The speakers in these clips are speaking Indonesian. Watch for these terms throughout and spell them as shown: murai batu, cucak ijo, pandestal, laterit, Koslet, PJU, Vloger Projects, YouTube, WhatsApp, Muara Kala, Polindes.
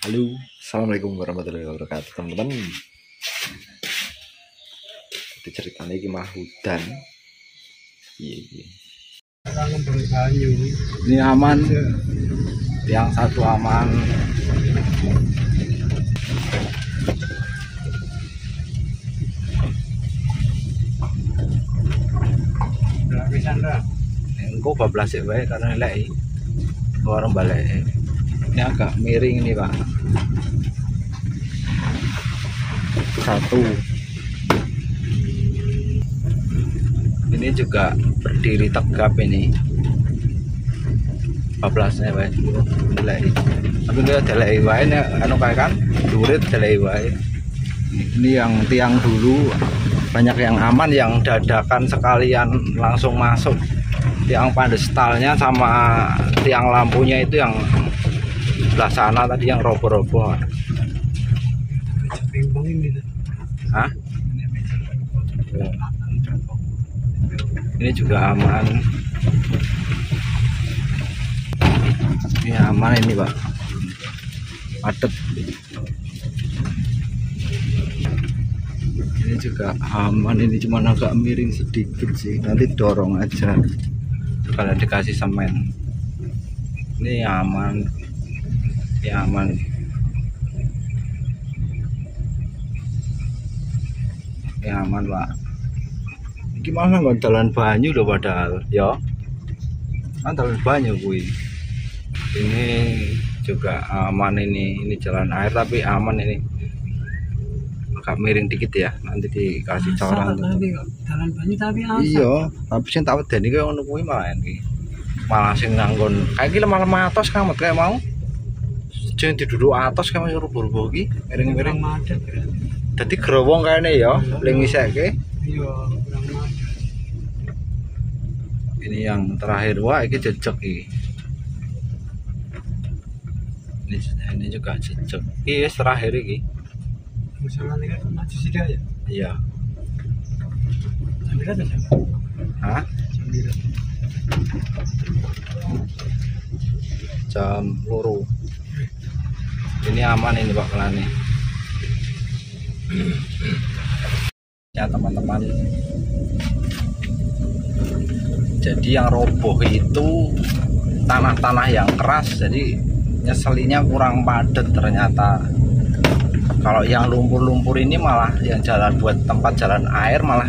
Halo, assalamualaikum warahmatullahi wabarakatuh teman-teman. Jadi ceritanya ini mah hutan. Iya. Ini aman, yang satu aman. Engko bablas ya bae karena elek orang balik. Ini agak miring nih Pak. Satu. Ini juga berdiri tegap ini. Bablasnya bae. Elek. Tapi dia delek wae nek anu kae kan, durit delek wae. Ini yang tiang dulu banyak yang aman, yang dadakan sekalian langsung masuk. Tiang pandestalnya sama tiang lampunya itu yang sebelah sana tadi yang roboh-roboh. Hah? Ini juga aman. Ini aman ini Pak. Padat. Ini juga aman, ini cuma agak miring sedikit sih. Nanti dorong aja. Kalau dikasih semen ini aman ya, aman. Ya aman Pak, gimana nggak jalan banyu loh padahal ya kan jalan banyu gue. Ini juga aman, ini jalan air tapi aman. Ini agak miring dikit ya, nanti dikasih coran. Jalan banyu tapi asap. Iya, tapi sing tak wedeni kaya ngono kuwi malahan iki. Malah sing nanggon. Kayak iki lemah-lemah atos kamet kayak mau. Sing diduduk atos kayak rubuh-rubuh iki, miring-miring madep. Dadi growong kayane ya, ling iseke. Iya, kurang madep. Ini yang terakhir wah iki jejeg iki. Ini juga jejeg. Iki wis terakhir iki. Misalnya kan maju sida ya? Iya. Sambil ada siapa? Hah? Sambil ada. Jam loro. Ini aman ini Pak Kelani. Ya teman-teman. Jadi yang roboh itu tanah-tanah yang keras, jadi nyeselinya kurang padat ternyata. Kalau yang lumpur-lumpur ini malah yang jalan buat tempat jalan air, malah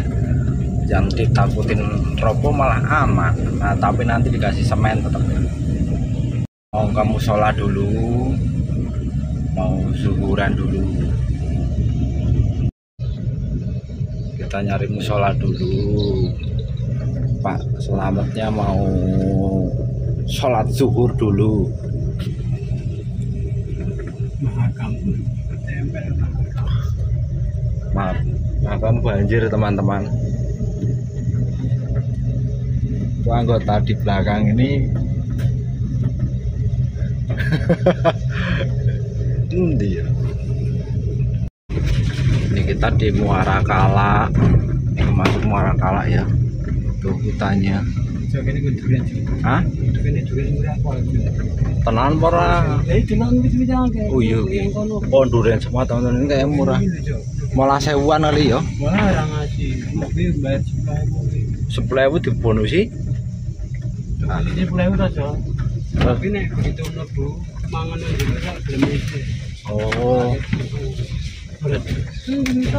yang ditakutin roboh malah aman. Nah tapi nanti dikasih semen tetap. Mau kamu sholat dulu, mau zuhuran dulu, kita nyari musola dulu Pak. Selamatnya mau sholat zuhur dulu. Maaf, maafkan banjir teman-teman. Itu anggota di belakang ini. Ini kita di Muara Kala, termasuk Muara Kala ya. Tuh hutannya. Hah? Tenan murah. Oh iya. Oh durian semua teman-teman, ini kayak murah. Malah sewuan kali ya. Malah ngaji. Bayar 10.000 dibonusi. Ini 10.000 aja. Tapi nek begitu mlebu mangan njero sak gelem. Oh.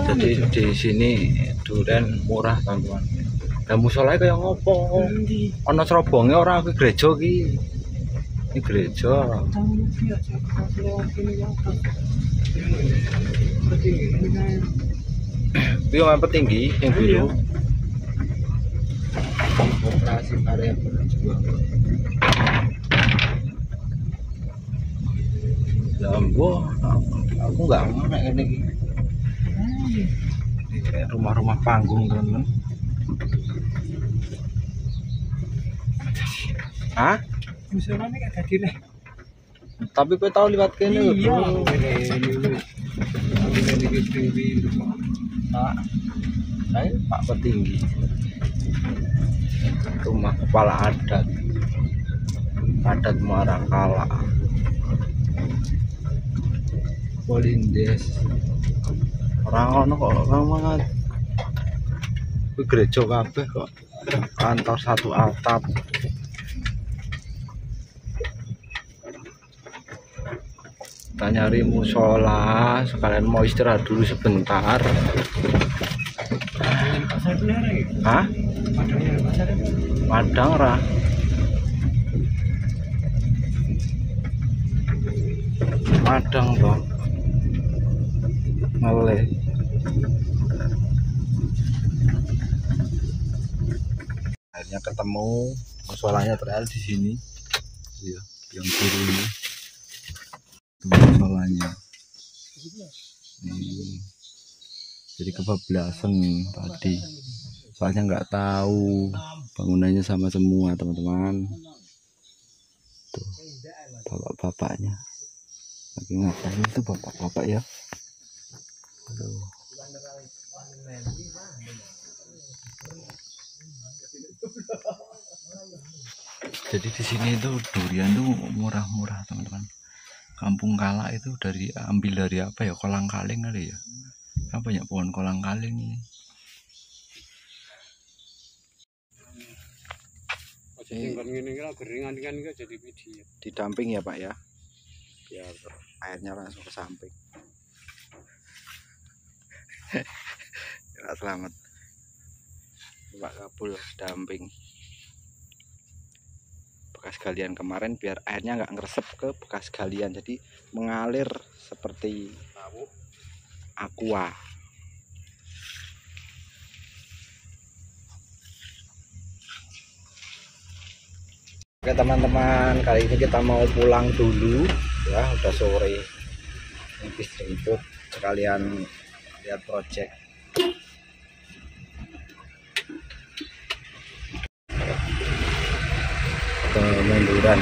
Jadi di sini durian murah teman-teman. Lah musholahnya kayak ngopo? Ana cerobonge ora ke gereja iki. Ini gereja. Piye yang petinggi yang biru? Koperasi karya berjuang. Jambo, aku nggak mau naik ini. Rumah-rumah panggung teman-teman. Hah? Musola nek ada direh. Tapi kowe tau liwat kene lho. Iya. Nah, saya Pak Petinggi. Rumah kepala adat. Adat Muara Kala. Polindes. Orang ono kok ramah. Gereja kabeh kok. Kantor satu atap. Kita nyari musola, sekalian mau istirahat dulu sebentar. Hah? Padang ora. Padang toh. Ngeleh. Akhirnya ketemu musolanya ternyata di sini. Iya, yang biru ini. Musolanya. Jadi kebablasan tadi. Soalnya nggak tahu bangunannya sama semua teman-teman. Tuh bapak-bapaknya lagi ngapain itu bapak-bapak ya. Aduh. Jadi di sini itu durian tuh murah-murah teman-teman. Kampung Kala itu dari ambil dari apa ya, kolang kaling kali ya. Kan banyak pohon kolang kaling ini. Didamping ya Pak ya, biar airnya langsung ke samping. Tidak selamat Pak Kabul, damping bekas galian kemarin biar airnya nggak ngeresep ke bekas galian, jadi mengalir seperti aqua. Oke teman-teman, kali ini kita mau pulang dulu ya, udah sore. Habis jemput sekalian lihat project. Kemunduran.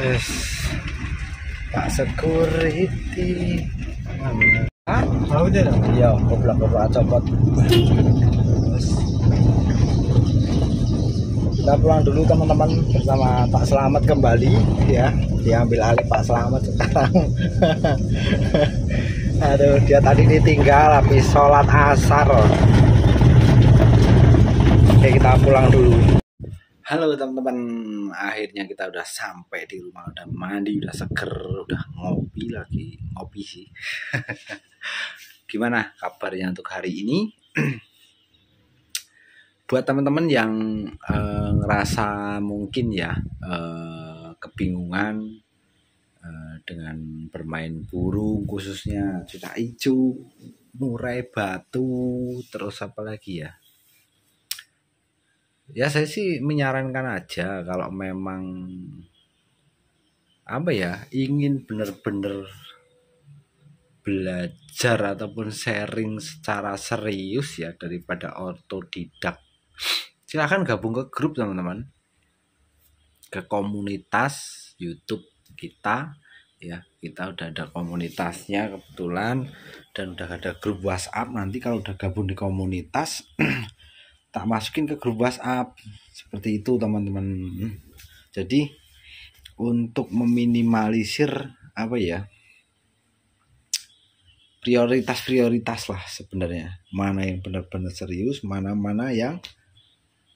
Yes. Pak security. Ah, tahu deh. Iya, goblok-goblok copot. Kita pulang dulu teman-teman bersama Pak Slamet kembali ya, diambil alih Pak Slamet sekarang. Aduh, dia tadi ditinggal habis sholat asar. Oke, kita pulang dulu. Halo teman-teman, akhirnya kita udah sampai di rumah, udah mandi, udah seger, udah ngopi lagi, ngopi sih. Gimana kabarnya untuk hari ini? Buat teman-teman yang ngerasa mungkin ya kebingungan dengan bermain burung, khususnya cucak ijo, murai batu, terus apa lagi ya? Ya saya sih menyarankan aja kalau memang apa ya, ingin bener-bener belajar ataupun sharing secara serius ya, daripada ortodidak. Silahkan gabung ke grup teman-teman, ke komunitas YouTube kita ya, kita udah ada komunitasnya kebetulan dan udah ada grup WhatsApp. Nanti kalau udah gabung di komunitas tak masukin ke grup WhatsApp seperti itu teman-teman. Jadi untuk meminimalisir apa ya, prioritas-prioritas lah sebenarnya, mana yang benar-benar serius, mana-mana yang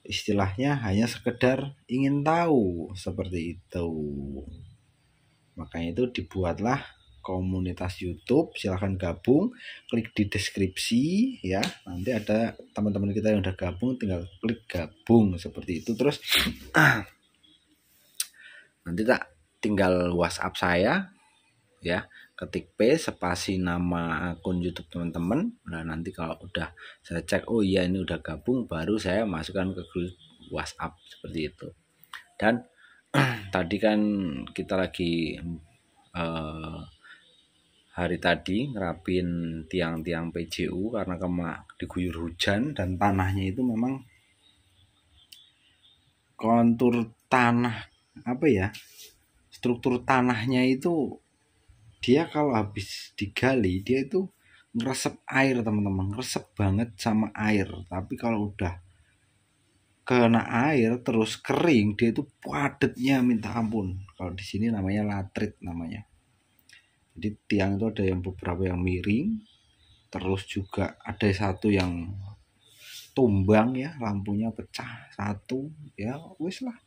istilahnya hanya sekedar ingin tahu seperti itu. Makanya itu dibuatlah komunitas YouTube. Silahkan gabung, klik di deskripsi ya, nanti ada teman-teman kita yang udah gabung, tinggal klik gabung seperti itu. Terus nanti tak tinggal WhatsApp saya ya, ketik P spasi nama akun YouTube teman-teman. Nah nanti kalau udah saya cek, oh iya ini udah gabung, baru saya masukkan ke grup WhatsApp seperti itu. Dan tadi kan kita lagi hari tadi ngerapin tiang-tiang PJU karena diguyur hujan dan tanahnya itu memang kontur tanah apa ya, struktur tanahnya itu dia kalau habis digali dia itu ngeresep air teman-teman, ngeresep banget sama air. Tapi kalau udah kena air terus kering, dia itu padatnya minta ampun. Kalau di sini namanya laterit namanya. Jadi tiang itu ada yang beberapa yang miring, terus juga ada satu yang tumbang ya, lampunya pecah satu ya, wis lah.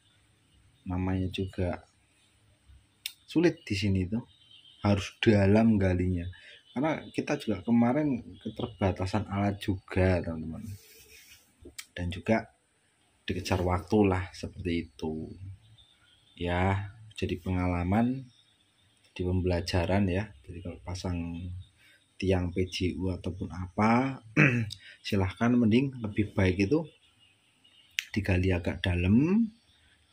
Namanya juga sulit di sini tuh, harus dalam galinya. Karena kita juga kemarin keterbatasan alat juga, teman-teman. Dan juga dikejar waktu lah seperti itu ya, jadi pengalaman, jadi pembelajaran ya. Jadi kalau pasang tiang PJU ataupun apa silahkan, mending lebih baik itu digali agak dalam,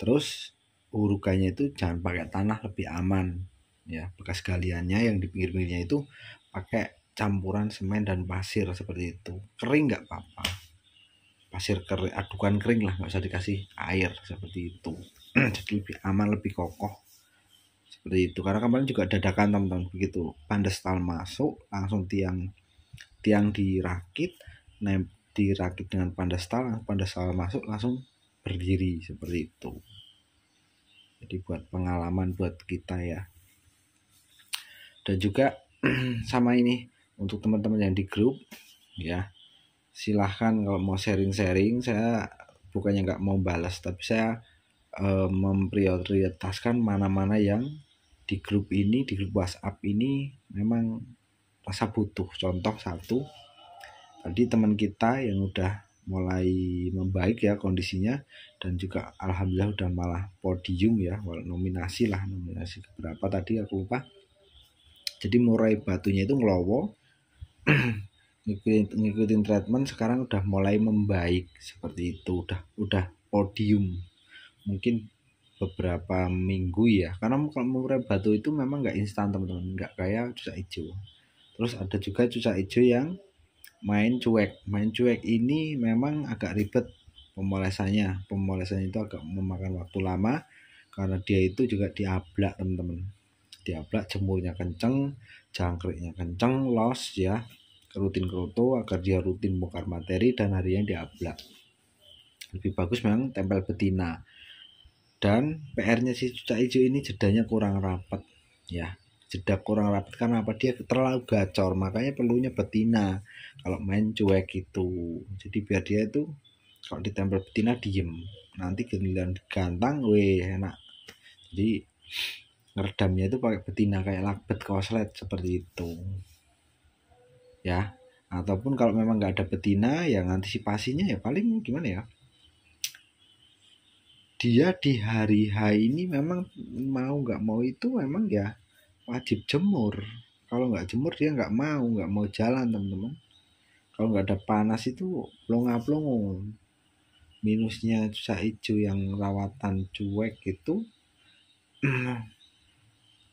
terus urukannya itu jangan pakai tanah, lebih aman ya. Bekas galiannya yang di pinggir-pinggirnya itu pakai campuran semen dan pasir seperti itu, kering nggak apa-apa, pasir kering, adukan kering lah, nggak usah dikasih air seperti itu. Jadi lebih aman, lebih kokoh seperti itu. Karena kemarin juga dadakan teman-teman, begitu pandestal masuk langsung tiang dirakit, dirakit dengan pandestal, pandestal masuk langsung berdiri seperti itu. Jadi buat pengalaman buat kita ya. Dan juga sama ini untuk teman-teman yang di grup ya, silahkan kalau mau sharing-sharing, saya bukannya nggak mau balas, tapi saya memprioritaskan mana-mana yang di grup ini, di grup WhatsApp ini memang rasa butuh. Contoh satu, tadi teman kita yang udah mulai membaik ya kondisinya, dan juga alhamdulillah udah malah podium ya, nominasi lah, nominasi berapa tadi aku lupa. Jadi murai batunya itu ngelowo ngikutin treatment, sekarang udah mulai membaik seperti itu, udah podium mungkin beberapa minggu ya. Karena kalau murai batu itu memang nggak instan teman-teman, nggak kayak cucak ijo. Terus ada juga cucak ijo yang main cuek ini memang agak ribet pemolesannya itu agak memakan waktu lama, karena dia itu juga diablak teman-teman, diablak, jemurnya kenceng, jangkriknya kenceng, los ya, rutin kroto agar dia rutin bongkar materi dan harian diablak. Lebih bagus memang tempel betina. Dan PR-nya si cucak ijo ini jedanya kurang rapat ya. Jeda kurang rapat karena apa? Dia terlalu gacor, makanya perlunya betina kalau main cuek itu. Jadi biar dia itu kalau ditempel betina diem, nanti giliran digantang weh enak. Jadi ngeredamnya itu pakai betina kayak lakbet koslet seperti itu ya. Ataupun kalau memang nggak ada betina, yang antisipasinya ya paling gimana ya, dia di hari H ini memang mau nggak mau itu memang ya wajib jemur. Kalau nggak jemur dia nggak mau jalan teman-teman. Kalau nggak ada panas itu plonga-plongo. Minusnya cucak ijo yang rawatan cuek itu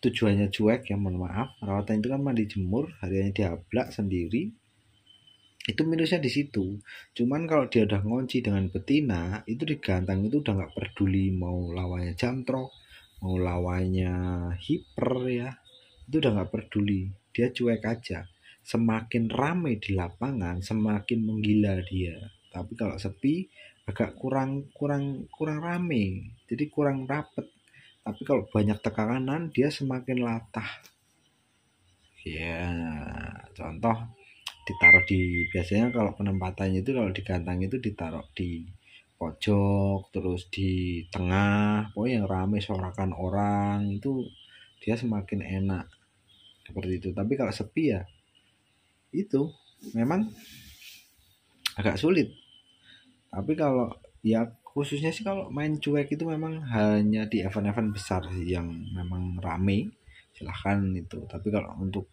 tujuannya cuek ya, mohon maaf, rawatan itu kan mandi jemur, hariannya diablak sendiri, itu minusnya di situ. Cuman kalau dia udah ngunci dengan betina, itu digantang itu udah nggak peduli mau lawannya jamtrok, mau lawannya hiper ya, itu udah nggak peduli, dia cuek aja. Semakin ramai di lapangan, semakin menggila dia. Tapi kalau sepi, agak kurang rame, jadi kurang rapet. Tapi kalau banyak tekanan dia semakin latah. Ya, contoh ditaruh di, biasanya kalau penempatannya itu kalau digantang itu ditaruh di pojok, terus di tengah, pokoknya yang rame sorakan orang, itu dia semakin enak seperti itu. Tapi kalau sepi ya itu memang agak sulit. Tapi kalau ya khususnya sih kalau main cuek itu memang hanya di event-event besar sih yang memang rame, silahkan itu. Tapi kalau untuk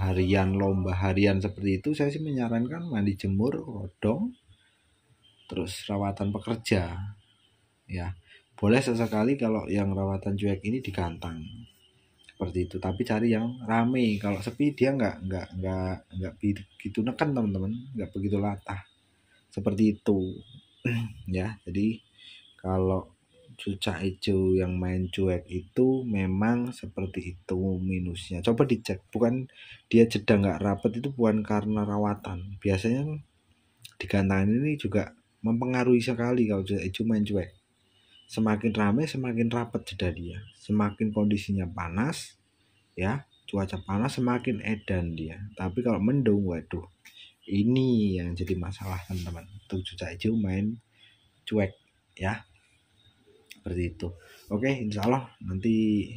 harian, lomba harian seperti itu, saya sih menyarankan mandi jemur, rodong, terus rawatan pekerja ya. Boleh sesekali kalau yang rawatan cuek ini digantang seperti itu, tapi cari yang rame. Kalau sepi dia nggak begitu neken teman-teman, nggak begitu latah seperti itu ya. Jadi kalau cucak ijo yang main cuek itu memang seperti itu minusnya. Coba dicek, bukan dia jeda nggak rapet itu bukan karena rawatan. Biasanya digantangan ini juga mempengaruhi sekali kalau cucak ijo main cuek. Semakin ramai semakin rapat jeda dia, semakin kondisinya panas ya, cuaca panas semakin edan dia. Tapi kalau mendung, waduh, ini yang jadi masalah teman-teman. Tuh cucak ijo main cuek ya, seperti itu. Oke, insya Allah nanti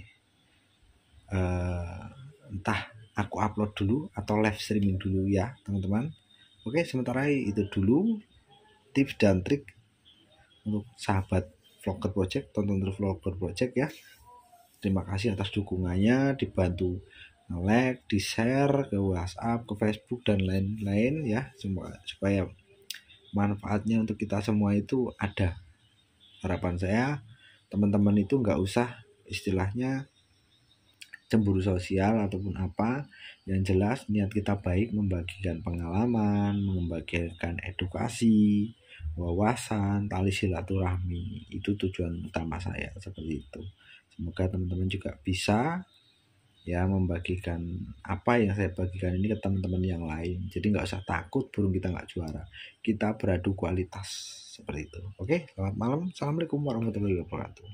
entah aku upload dulu atau live streaming dulu ya teman-teman. Oke, sementara itu dulu tips dan trik untuk sahabat Vloger Project, tonton terus Vloger Project ya. Terima kasih atas dukungannya, dibantu like, di share ke WhatsApp, ke Facebook dan lain-lain ya, supaya manfaatnya untuk kita semua itu ada. Harapan saya teman-teman itu nggak usah istilahnya cemburu sosial ataupun apa, yang jelas niat kita baik, membagikan pengalaman, membagikan edukasi, wawasan, tali silaturahmi, itu tujuan utama saya seperti itu. Semoga teman-teman juga bisa ya membagikan apa yang saya bagikan ini ke teman-teman yang lain, jadi nggak usah takut burung kita nggak juara, kita beradu kualitas seperti itu. Oke, selamat malam, assalamualaikum warahmatullahi wabarakatuh.